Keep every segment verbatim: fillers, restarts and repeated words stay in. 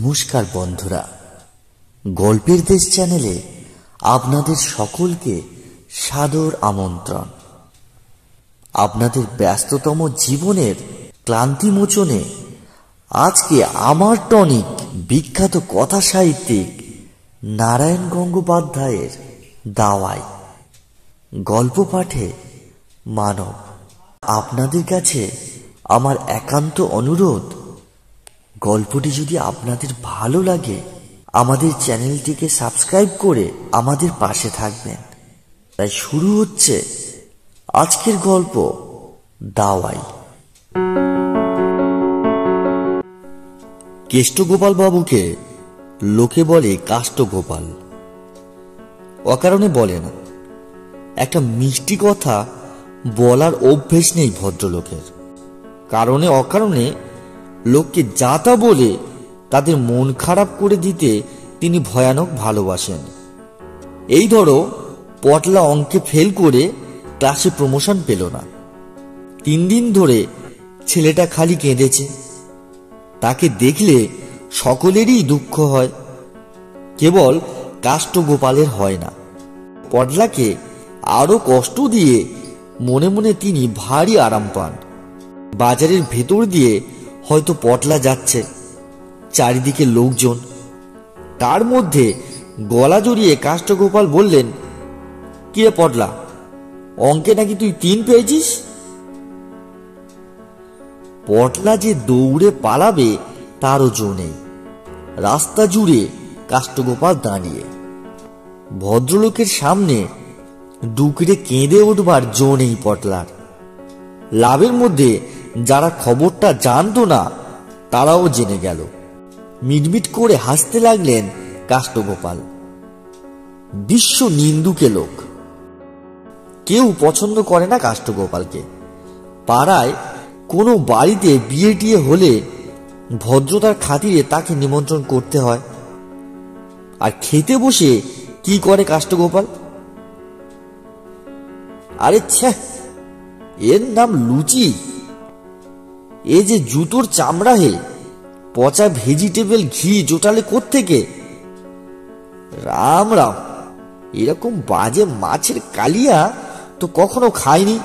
नमस्कार बंधुरा, गल्पेर देश चैनेले आपनादेर सकलके सादर आमंत्रण। आपनादेर व्यस्ततम जीवनेर क्लांति मोचने आजके आमार टनिक विख्यात कथा साहित्यिक नारायण गंगोपाध्यायेर दाओयै गल्प पाठे मानव आपनादेर काछे आमार एकान्त अनुरोध, गल्पटी यदि आपनादेर भालो लागे आमादेर चैनलटिके सबस्क्राइब करे आमादेर पाशे थाकबेन। ताई शुरू होच्छे आजकेर गल्प दाओयै। कास्टगोपाल बाबूके लोके बोले कास्टगोपाल, अकारणे बोले ना। एकटा मिष्टि कथा बोलार अभ्यास नेই भद्रलोकेर। कारणे अकारणे लोक के जाता बोले तादेर मन खराब करे दिते तिनी भयानक भालोबासेन। एई धरो पटला अंके फेल करे क्लासे प्रमोशन पेलो ना। तीन दिन धरे छेलेटा खाली केंदेछे। ताके देखले सकलेरই दुःख हय, केवल कास्टगोपालेर हय ना। पटलाके आरो कष्ट दिये मने मने तिनी भारी आराम पान। बाजारेर भेतर दिये হয়তো পটলা যাচ্ছে, চারিদিকে লোকজন। তার মধ্যে গলা জড়িয়ে কাস্টগোপাল বললেন, কি রে পটলা, অঙ্কে নাকি তুই তিন পেয়েছিস? পটলা যে দৌড়ে পালাবে তারও জো নেই। রাস্তা জুড়ে কাস্টগোপাল দাঁড়িয়ে। ভদ্রলোকের সামনে ডুকরে কেঁদে উঠবার জো নেই পটলার। লাভের মধ্যে যারা খবরটা জানতো না তারাও জেনে গেল। মিটমিট করে হাসতে লাগলেন কাস্টগোপাল। বিশ্ব নিন্দুকে লোক, কেউ পছন্দ করে না কাস্টগোপালকে। পাড়ায় কোনো বাড়িতে বিয়ে টিয়ে হলে ভদ্রতার খাতিরে তাকে নিমন্ত্রণ করতে হয়। আর খেতে বসে কি করে কাস্টগোপাল? আরে ছ্যা, এর নাম লুচি। ए जे जूतोर चामड़ा है, पचा भेजिटेबल घी जोटाले कोत्थेके। राम राम, एरकम बाजे माछेर कालिया तो कखनो खाइनी।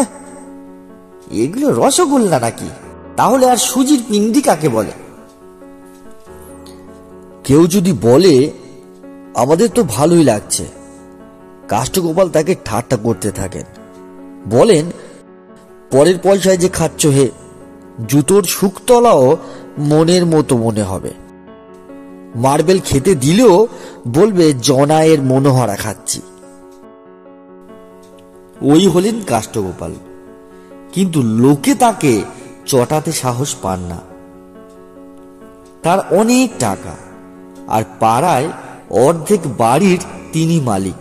एह, एगुलो रसगोल्ला नाकि? ताहले आर सुजिर पिंडी काके बोले? केउ जोदि बोले आमादेर तो भालोई लागछे, कास्टगोपाल ताके ठाट्टा करते थाकेन। बोलेन, পরের পয়সায় যে খাচ্ছ হে, জুতোর শুকতলাও মনের মতো মনে হবে। মার্বেল খেতে দিলেও বলবে জনায়ের মনোহরা খাচ্ছি। ওই হলেন কাস্টগোপাল। কিন্তু লোকে তাকে চটাতে সাহস পান না। তার অনেক টাকা, আর পাড়ায় অর্ধেক বাড়ির তিনি মালিক।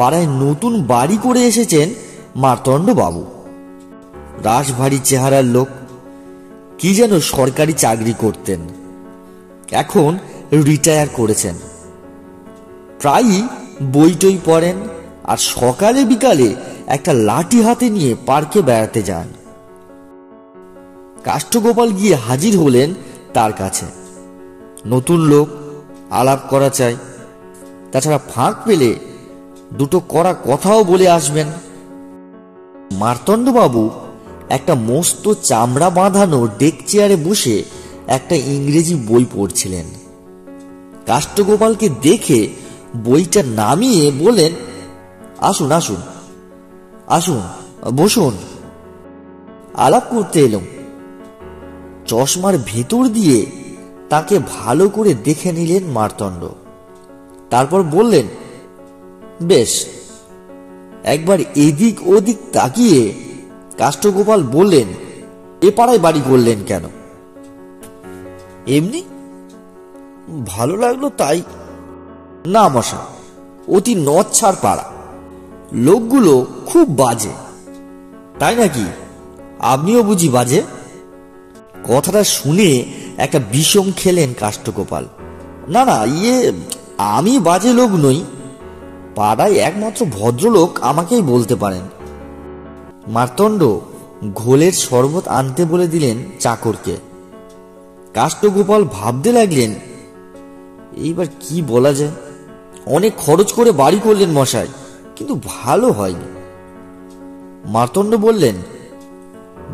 পাড়ায় নতুন বাড়ি করে এসেছেন মার্তণ্ড বাবু। রাশভারী চেহারার লোক, কি যেন সরকারি চাকরি করতেন, এখন রিটায়ার করেছেন। প্রায়ই বইটই পড়েন, আর সকালে বিকালে একটা লাঠি হাতে নিয়ে পার্কে বেড়াতে যান। কাস্টগোপাল গিয়ে হাজির হলেন তার কাছে। নতুন লোক, আলাপ করা চাই, তাছাড়া ফাঁক পেলে দুটো কড়া কথাও বলে আসবেন। মার্তণ্ড বাবু একটা মস্ত চামড়া বাঁধানো ডেক চেয়ারে বসে একটা ইংরেজি বই পড়ছিলেন। কাস্টগোপালকে দেখে বইটা নামিয়ে বলেন, আসুন আসুন আসুন বসুন, আলাপ করতে এলাম। চশমার ভেতর দিয়ে তাকে ভালো করে দেখে নিলেন মার্তণ্ড। তারপর বললেন, বেশ। একবার এদিক ওদিক তাকিয়ে কাস্টগোপাল বললেন, এ পাড়ায় বাড়ি করলেন কেন? এমনি ভালো লাগলো তাই। না মশা, অতি নচ্ছার পাড়া, লোকগুলো খুব বাজে। তাই নাকি? আপনিও বুঝি বাজে? কথাটা শুনে একটা বিষম খেলেন কাস্টগোপাল। না না, ইয়ে আমি বাজে লোক নই। পাড়ায় একমাত্র ভদ্রলোক আমাকেই বলতে পারেন। মার্তণ্ড ঘোলের শরবত আনতে বলে দিলেন চাকরকে। कास्टगोपाल भाबते लागलेन एइबार कि बोला जाय। अनेक खरच करे बाड़ी करलेन मशाई, किन्तु भालो हयनि। मार्तण्ड बोलेन,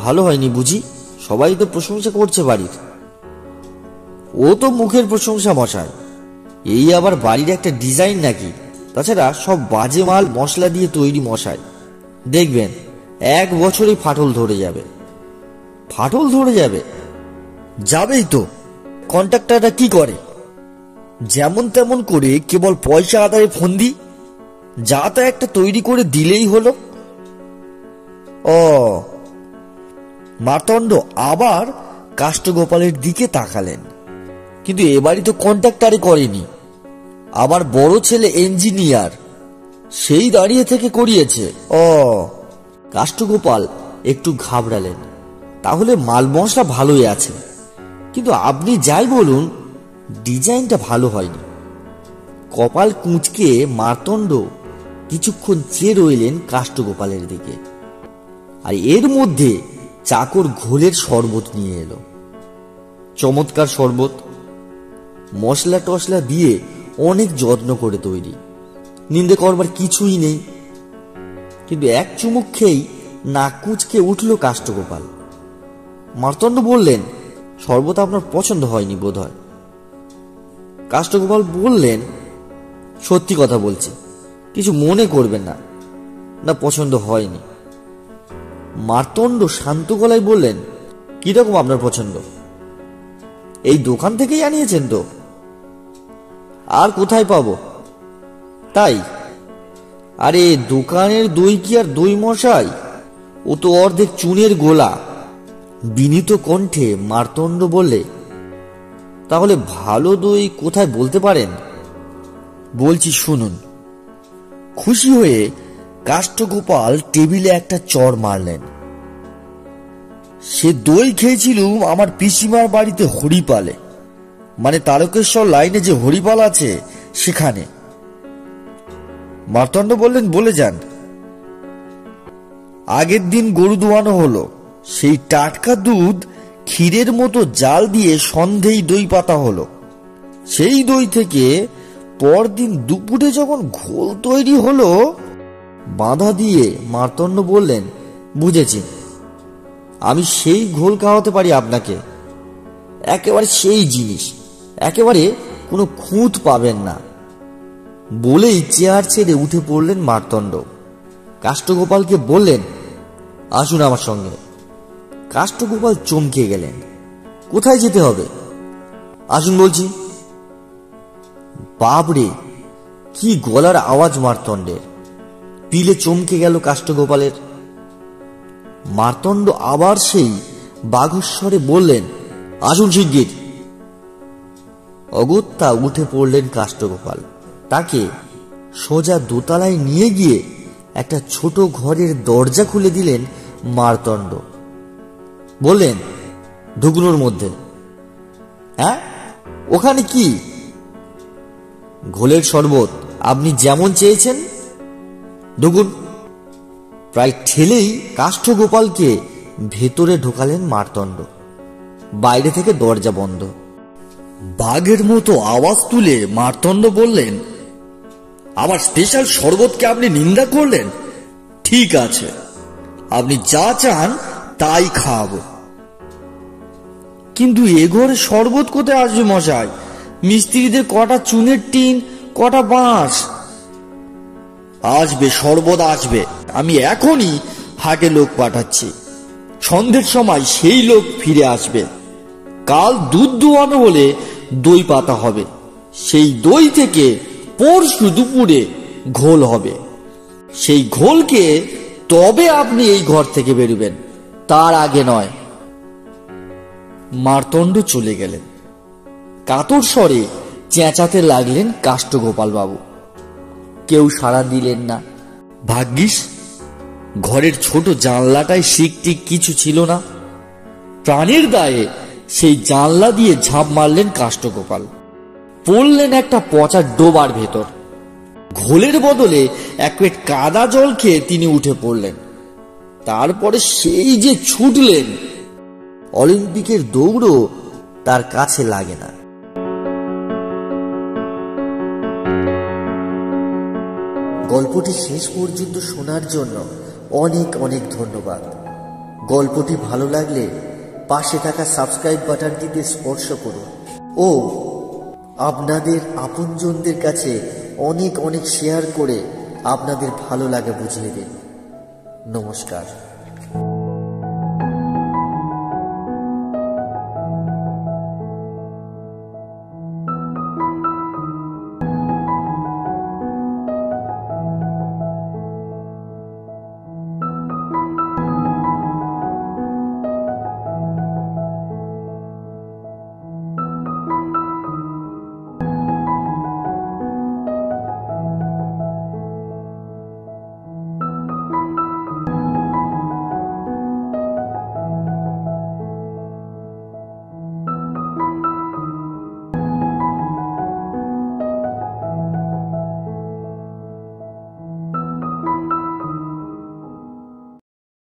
भालो हयनि बुझी? सबाई तो प्रशंसा करछे बाड़ीर। ओ तो मुखेर प्रशंसा मशाई, एइ आबार बाड़ीर एकटा डिजाइन नाकि? ताछाड़ा सब बाजे माल मशला दिये तैरि मशाई, देखबेन एक बछरेई फाटल धरे जाबे। फाटल धरे जाबे? जाबेई तो। कन्ट्राक्टररा कि करे? जेमन तेमन करे केवल पयसा आदाये फन्दी, जाता एकटा तैरि करे दिलेई हलो। ओ मार्तण्ड आबार काष्टगोपालेर दिके ताकालेन, किन्तु ए बाड़ी तो कन्ट्राक्टरई करेनि, आबार बड़ छेले इंजिनियर सेई दाड़िये थेके करियेछे। ओ काष्टगोपाल एकटु घाबड़ालेन। ताहले माल मशला भालोई आछे, किन्तु आपनि जाई बोलुन डिजाइनटा भालो हयनि। कपाल कुंचके मार्तण्ड किछुक्षण চেয়ে রইলেন কাষ্ঠগোপালের দিকে। আর এর মধ্যে চাকর ঘোলের শরবত নিয়ে এলো। চমৎকার শরবত, মশলা টশলা দিয়ে অনেক যত্ন করে তৈরি, নিন্দে করবার কিছুই নেই। কিন্তু এক চুমুক খেয়েই নাক কুঁচকে উঠল কাষ্ঠগোপাল। মার্তণ্ড বললেন, শরবত আপনার পছন্দ হয়নি বোধহয়। কাষ্ঠগোপাল বললেন, সত্যি কথা বলছি, কিছু মনে করবেন না, না পছন্দ হয়নি। মার্তণ্ড শান্ত গলায় বললেন, কিরকম আপনার পছন্দ? এই দোকান থেকেই আনিয়েছেন তো? আর কোথায় পাবো? তাই? আরে দোকানের দই কি আর দই মশাই, ও তো অর্ধেক চুনের গোলা। বিনীত কণ্ঠে মার্তণ্ড বলে, তাহলে ভালো দই কোথায় বলতে পারেন? বলছি শুনুন। খুশি হয়ে কাষ্ঠগোপাল টেবিলে একটা চড় মারলেন। সে দই খেয়েছিলুম আমার পিসিমার বাড়িতে হরিপালে, মানে তারকেশ্বর লাইনে যে হরিপাল আছে সেখানে। মার্তণ্ড বললেন, বলে যান। আগের দিন গরু দোয়ানো হলো, সেই টাটকা দুধ ক্ষীরের মতো জাল দিয়ে সন্ধেই দই পাতা হলো। সেই দই থেকে পরদিন দুপুরে যখন ঘোল তৈরি হলো, বাঁধা দিয়ে মার্তণ্ড বললেন, বুঝেছি, আমি সেই ঘোল খাওয়াতে পারি আপনাকে। একেবারে সেই জিনিস, একেবারে কোনো খুঁত পাবেন না। বলেই চেয়ার ছেড়ে উঠে পড়লেন মার্তণ্ড। কাষ্ঠগোপালকে বললেন, আসুন আমার সঙ্গে। কাষ্ঠগোপাল চমকে গেলেন, কোথায় যেতে হবে? আসুন বলছি। বাবরে, কি গলার আওয়াজ মার্তণ্ডের! পিলে চমকে গেল কাষ্ঠগোপালের। মার্তণ্ড আবার সেই বাঘস্বরে বললেন, আসুন শিগগির। অগত্যা উঠে পড়লেন কাষ্ঠগোপাল। তাকে সোজা দোতলায় নিয়ে গিয়ে একটা ছোট ঘরের দরজা খুলে দিলেন মার্তণ্ড। বললেন, ঢুকনোর মধ্যে। হ্যাঁ, ওখানে কি? ঘোলের শরবত, আপনি যেমন চেয়েছেন। ঢুকুন। প্রায় ঠেলেই কাষ্ঠগোপালকে ভেতরে ঢোকালেন মার্তণ্ড। বাইরে থেকে দরজা বন্ধ। বাঘের মতো আওয়াজ তুলে মার্তণ্ড বললেন, আমার স্পেশাল শরবতকে আপনি নিন্দা করলেন? ঠিক আছে, আপনি যা চান তাই খাওয়াবো। কিন্তু এ ঘরে শরবত কোথায় আসবে মশাই? মিস্ত্রিদের কটা চুনের টিন, কটা বাঁশ। আসবে, শরবত আসবে। আমি এখনই হাটে লোক পাঠাচ্ছি, সন্ধ্যের সময় সেই লোক ফিরে আসবে। কাল দুধ দোয়ানো হলে দই পাতা হবে, সেই দই থেকে পরশু দুপুরে ঘোল হবে। সেই ঘোলকে তবে আপনি এই ঘর থেকে বেরোবেন, তার আগে নয়। মার্তণ্ড চলে গেলেন। কাতর স্বরে চেঁচাতে লাগলেন কাষ্ঠগোপাল বাবু। কেউ সাড়া দিলেন না। ভাগ্যিস ঘরের ছোট জানলাটায় শিকটিক কিছু ছিল না। প্রাণের দায়ে সেই জানলা দিয়ে ঝাঁপ মারলেন কাষ্ঠগোপাল। পড়লেন একটা পচা ডোবার ভেতর। ঘোলের বদলে এক পেট কাদা জল খেয়ে তিনি উঠে পড়লেন। তারপরে সেই যে ছুটলেন, অলিম্পিকের দৌড়ও তার কাছে লাগে না। গল্পটি শেষ পর্যন্ত শোনার জন্য অনেক অনেক ধন্যবাদ। গল্পটি ভালো লাগলে পাশে থাকা সাবস্ক্রাইব বাটনটিতে স্পর্শ করুন ও আপনাদের আপনজনদের কাছে অনেক অনেক শেয়ার করে আপনাদের ভালো লাগে বুঝিয়ে দিন। নমস্কার।